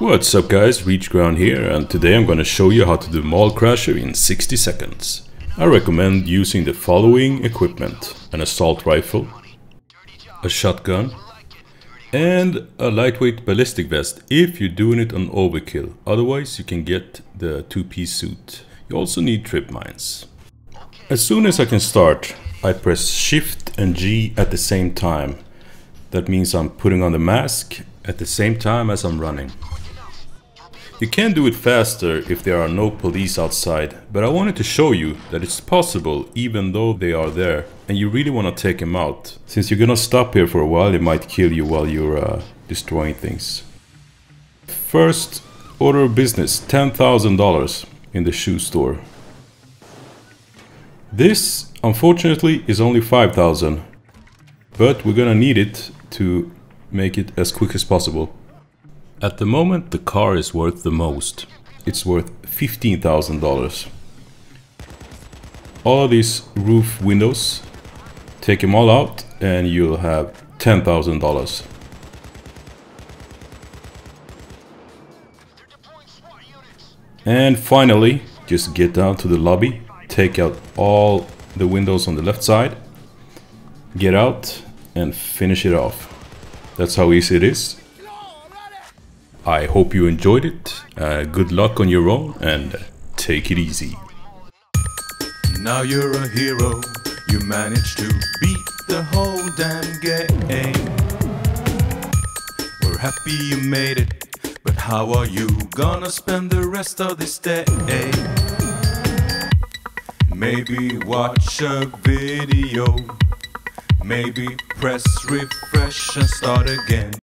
What's up guys, ReachGround here, and today I'm gonna show you how to do Mallcrasher in 60 seconds. I recommend using the following equipment: an assault rifle, a shotgun, and a lightweight ballistic vest if you're doing it on overkill, otherwise you can get the two-piece suit. You also need trip mines. As soon as I can start, I press Shift and G at the same time. That means I'm putting on the mask at the same time as I'm running. You can do it faster if there are no police outside, but I wanted to show you that it's possible even though they are there and you really want to take them out. Since you're gonna stop here for a while, it might kill you while you're destroying things. First order of business, $10,000 in the shoe store. This unfortunately is only $5,000, but we're gonna need it to make it as quick as possible. At the moment, the car is worth the most. It's worth $15,000. All these roof windows, take them all out and you'll have $10,000. And finally, just get down to the lobby, take out all the windows on the left side, get out and finish it off. That's how easy it is. I hope you enjoyed it, good luck on your own, and take it easy. Now you're a hero, you managed to beat the whole damn game. We're happy you made it, but how are you gonna spend the rest of this day? Maybe watch a video, maybe press refresh and start again.